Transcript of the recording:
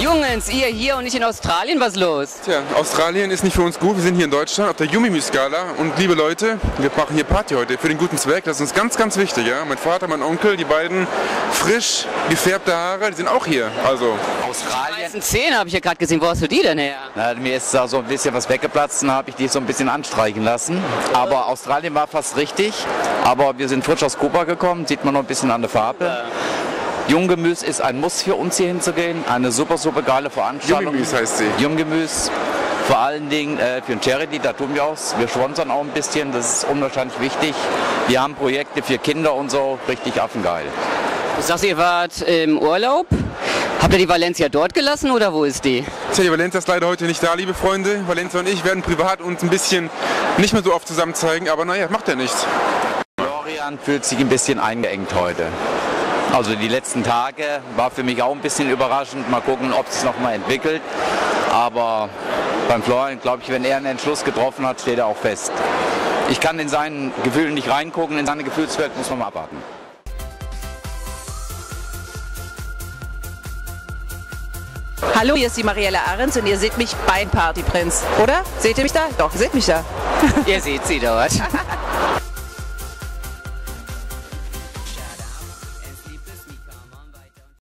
Jungs, ihr hier und nicht in Australien, was los? Tja, Australien ist nicht für uns gut, wir sind hier in Deutschland auf der Jumimü-Skala und liebe Leute, wir machen hier Party heute für den guten Zweck, das ist uns ganz, ganz wichtig, ja? Mein Vater, mein Onkel, die beiden frisch gefärbte Haare, die sind auch hier, also. Australien. Die weißen Zähne habe ich ja gerade gesehen, wo hast du die denn her? Na, mir ist da so ein bisschen was weggeplatzt und habe ich die so ein bisschen anstreichen lassen, aber Australien war fast richtig, aber wir sind frisch aus Kuba gekommen, sieht man noch ein bisschen an der Farbe. Ja. Junggemüse ist ein Muss für uns hier hinzugehen, eine super, super geile Veranstaltung. Junggemüse heißt sie. Junggemüse, vor allen Dingen für den Charity, da tun wir auch, wir sponsern auch ein bisschen, das ist unwahrscheinlich wichtig. Wir haben Projekte für Kinder und so, richtig affengeil. Du sagst, ihr wart im Urlaub? Habt ihr die Valencia dort gelassen oder wo ist die? Tja, die Valencia ist leider heute nicht da, liebe Freunde. Valencia und ich werden privat uns ein bisschen nicht mehr so oft zusammen zeigen, aber naja, macht ja nichts. Florian fühlt sich ein bisschen eingeengt heute. Also die letzten Tage war für mich auch ein bisschen überraschend. Mal gucken, ob es nochmal entwickelt. Aber beim Florian, glaube ich, wenn er einen Entschluss getroffen hat, steht er auch fest. Ich kann in seinen Gefühlen nicht reingucken, in seine Gefühlswelt muss man mal abwarten. Hallo, hier ist die Marielle Ahrens und ihr seht mich beim Partyprinz, oder? Seht ihr mich da? Doch, seht mich da. Ihr seht sie dort.